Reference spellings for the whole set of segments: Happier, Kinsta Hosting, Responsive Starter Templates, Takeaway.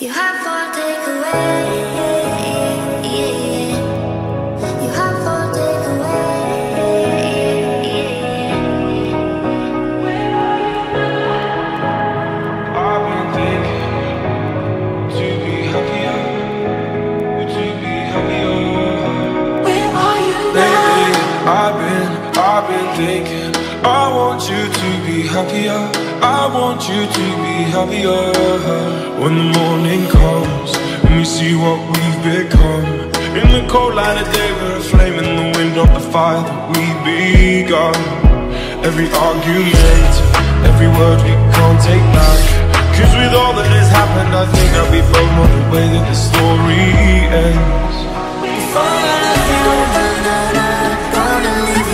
You have for takeaway. You have for takeaway. I've been thinking, would you be happier? Would you be happier? Where are you lately? Now? I've been thinking, I want you to be happier. I want you to be happier. When the morning comes and we see what we've become, in the cold light of day we're a flame in the wind of the fire that we begun. Every argument, every word we can't take back, cause with all that has happened I think that we both know the way that the story ends. Before I love you, gonna leave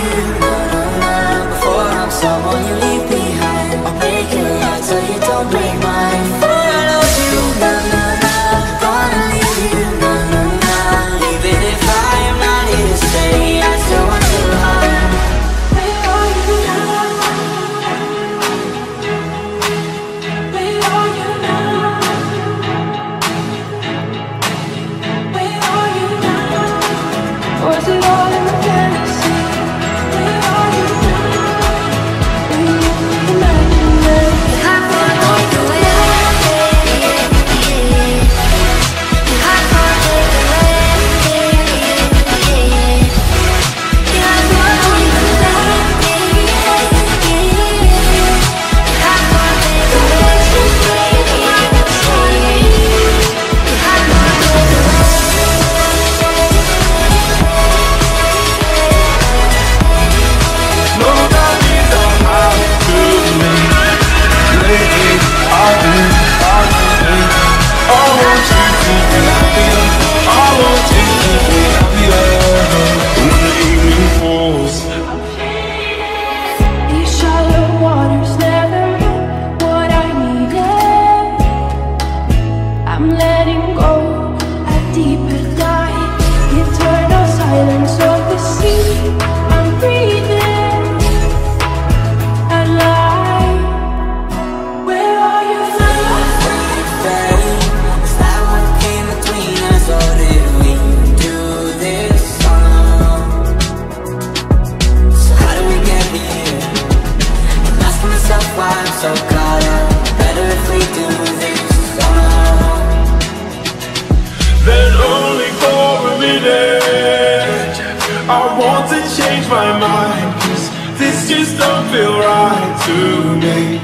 you, before I'm someone you leave behind, I'll break your heart so you don't break mine. Before I love you, na na na, gonna leave you, na na na. Even if I am not here to stay, I still want you home. Where are you now? Where are you now? Where are you now? Was it all in the fantasy? Where are you now? So caught up, better if we do this song. Then only for a minute, I want to change my mind, cause this just don't feel right to me.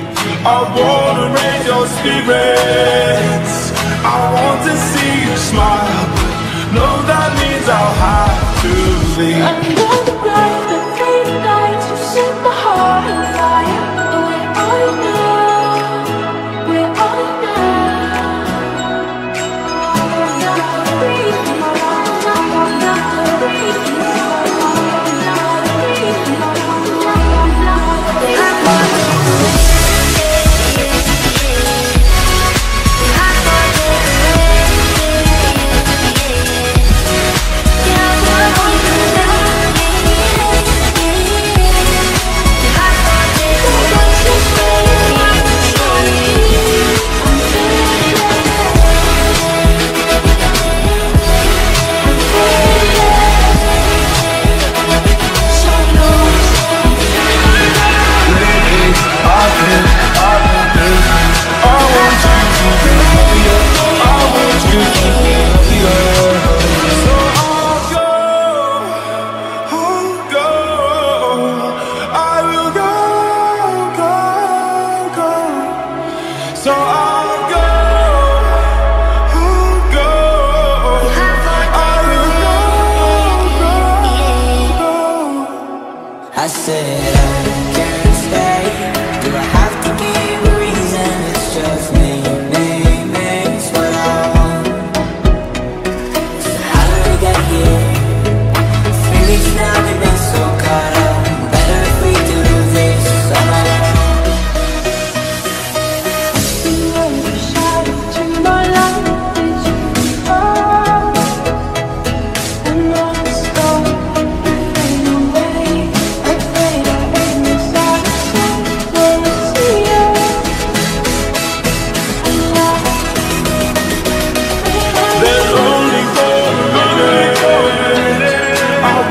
I wanna raise your spirits, I want to see you smile, but no, that means I'll have to leave. Another night, the great nights, you set my heart alive.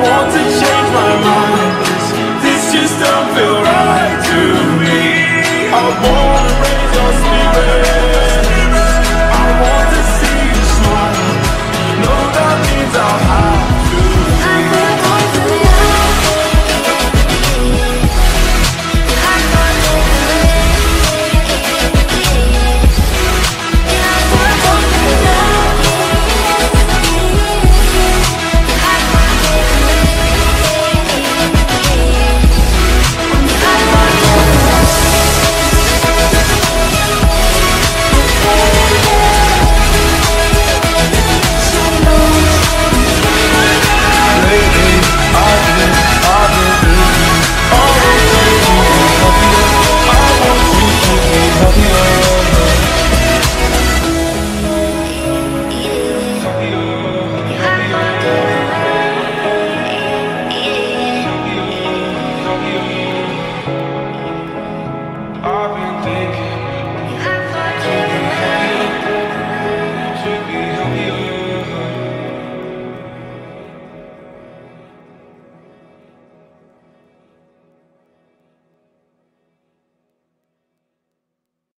want to